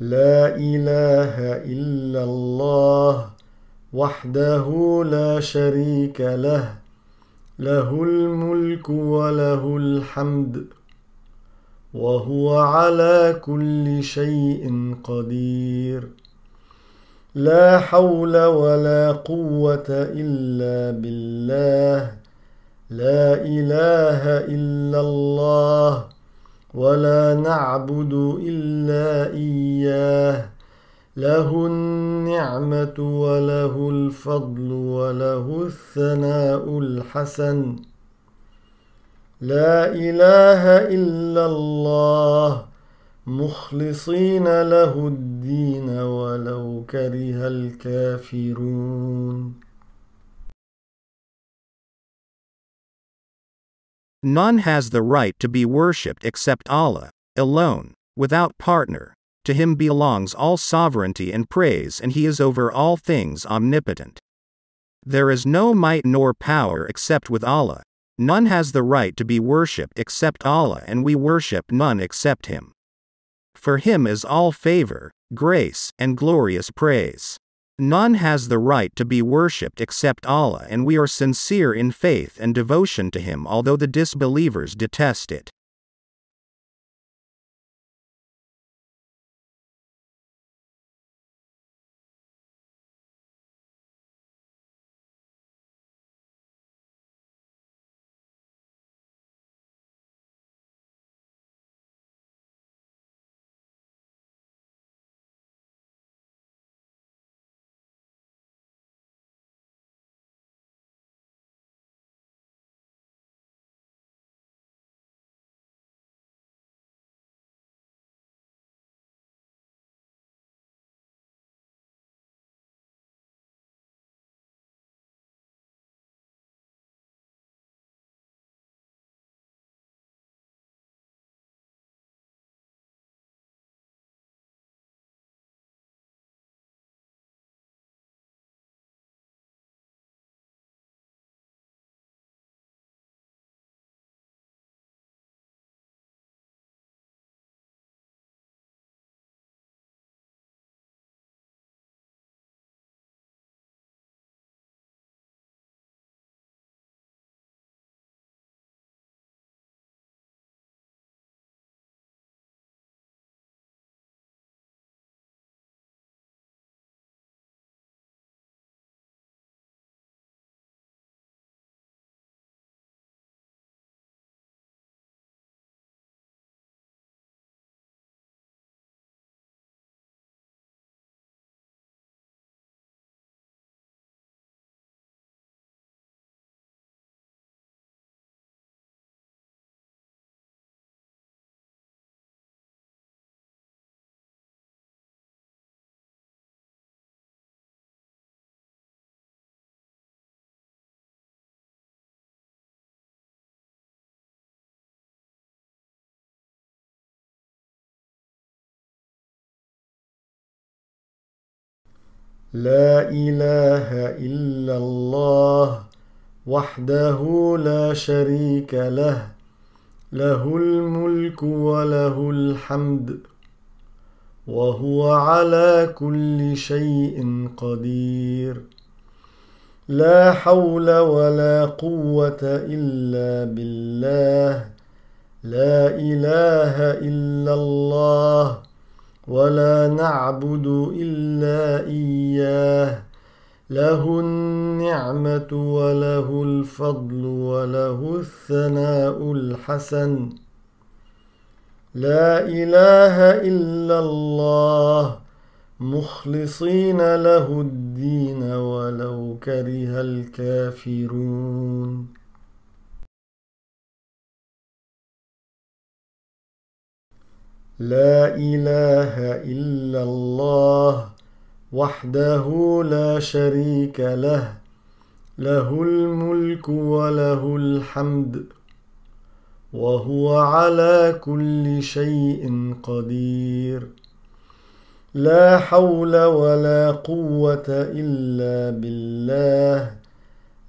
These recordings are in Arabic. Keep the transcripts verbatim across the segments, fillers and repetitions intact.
لا إله إلا الله وحده لا شريك له له الملك وله الحمد وهو على كل شيء قدير لا حول ولا قوة إلا بالله لا إله إلا الله ولا نعبد إلا إياه له النعمة وله الفضل وله الثناء الحسن لا إله إلا الله مخلصين له الدين ولو كره الكافرون. None has the right to be worshipped except Allah, alone, without partner. To him belongs all sovereignty and praise, and he is over all things omnipotent. There is no might nor power except with Allah. None has the right to be worshipped except Allah, and we worship none except him. For him is all favor, grace, and glorious praise. None has the right to be worshipped except Allah, and we are sincere in faith and devotion to him, although the disbelievers detest it. لا إله إلا الله وحده لا شريك له له الملك وله الحمد وهو على كل شيء قدير لا حول ولا قوة إلا بالله لا إله إلا الله ولا نعبد إلا إياه له النعمة وله الفضل وله الثناء الحسن لا إله إلا الله مخلصين له الدين ولو كره الكافرون. لا إله إلا الله وحده لا شريك له له الملك وله الحمد وهو على كل شيء قدير لا حول ولا قوة إلا بالله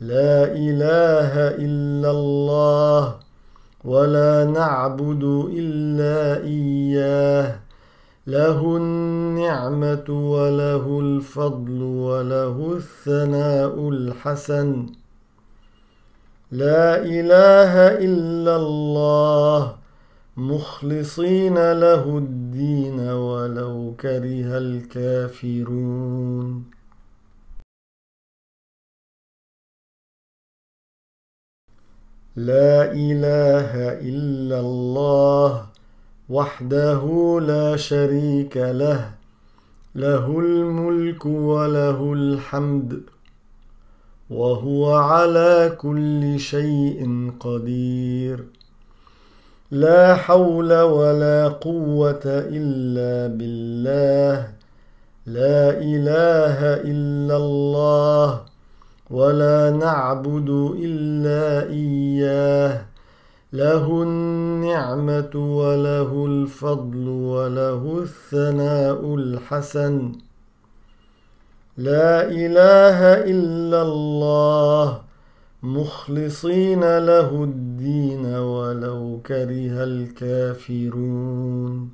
لا إله إلا الله ولا نعبد إلا إياه له النعمة وله الفضل وله الثناء الحسن. لا إله إلا الله مخلصين له الدين ولو كره الكافرون. لا إله إلا الله وحده لا شريك له، له الملك وله الحمد وهو على كل شيء قدير. لا حول ولا قوة إلا بالله. لا إله إلا الله ولا نعبد إلا إياه، له النعمة وله الفضل وله الثناء الحسن. لا إله إلا الله مخلصين له الدين ولو كره الكافرون.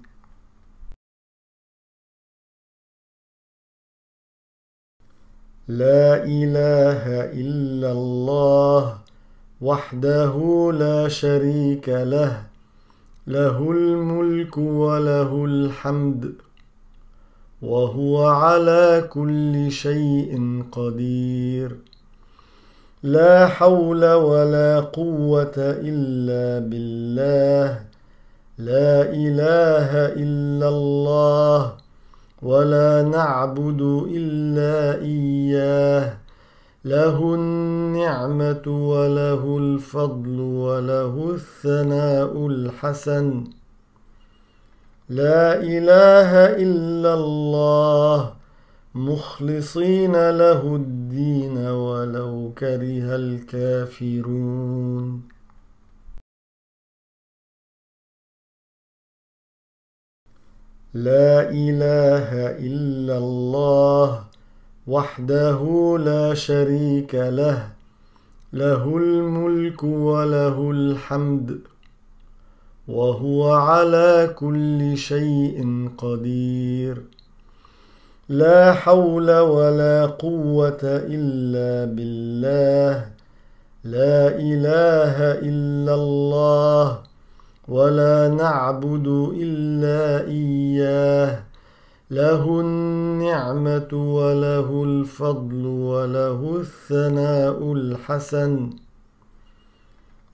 لا إله إلا الله وحده لا شريك له، له الملك وله الحمد وهو على كل شيء قدير. لا حول ولا قوة إلا بالله. لا إله إلا الله ولا نعبد إلا إياه، له النعمة وله الفضل وله الثناء الحسن. لا إله إلا الله مخلصين له الدين ولو كره الكافرون. لا إله إلا الله وحده لا شريك له، له الملك وله الحمد وهو على كل شيء قدير. لا حول ولا قوة إلا بالله. لا إله إلا الله ولا نعبد إلا إياه، له النعمة وله الفضل وله الثناء الحسن.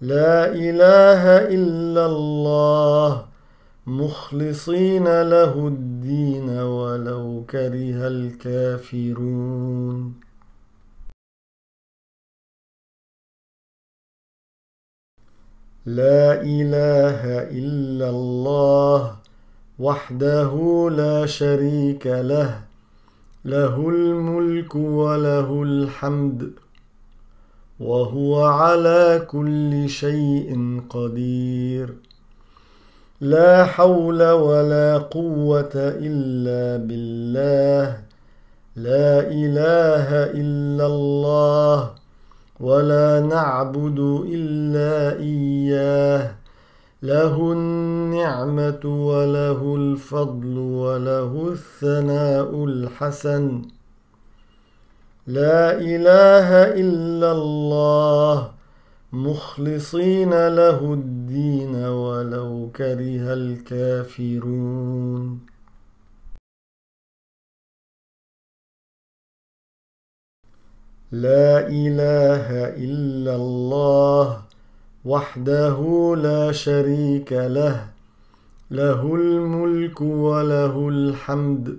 لا إله إلا الله مخلصين له الدين ولو كره الكافرون. لا إله إلا الله وحده لا شريك له، له الملك وله الحمد وهو على كل شيء قدير. لا حول ولا قوة إلا بالله. لا إله إلا الله ولا نعبد إلا إياه، له النعمة وله الفضل وله الثناء الحسن. لا إله إلا الله مخلصين له الدين ولو كره الكافرون. لا إله إلا الله وحده لا شريك له، له الملك وله الحمد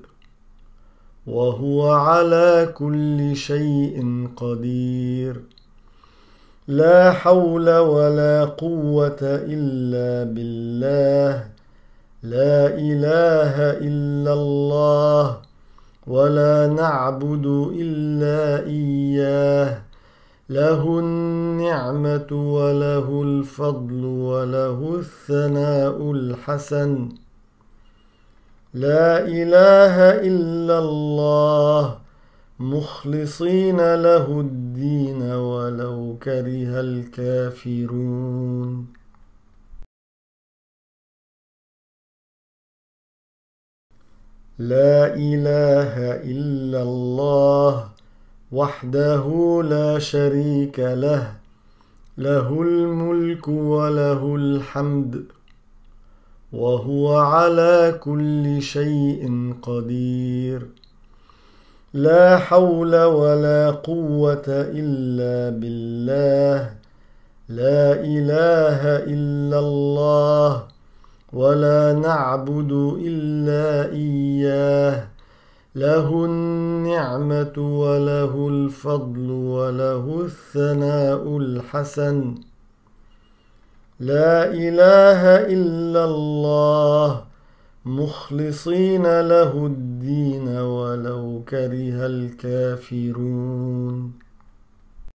وهو على كل شيء قدير. لا حول ولا قوة إلا بالله. لا إله إلا الله ولا نعبد إلا إياه، له النعمة وله الفضل وله الثناء الحسن. لا إله إلا الله مخلصين له الدين ولو كره الكافرون. لا إله إلا الله وحده لا شريك له له الملك وله الحمد وهو على كل شيء قدير لا حول ولا قوة إلا بالله لا إله إلا الله ولا نعبد إلا إياه له النعمة وله الفضل وله الثناء الحسن لا إله إلا الله مخلصين له الدين ولو كره الكافرون.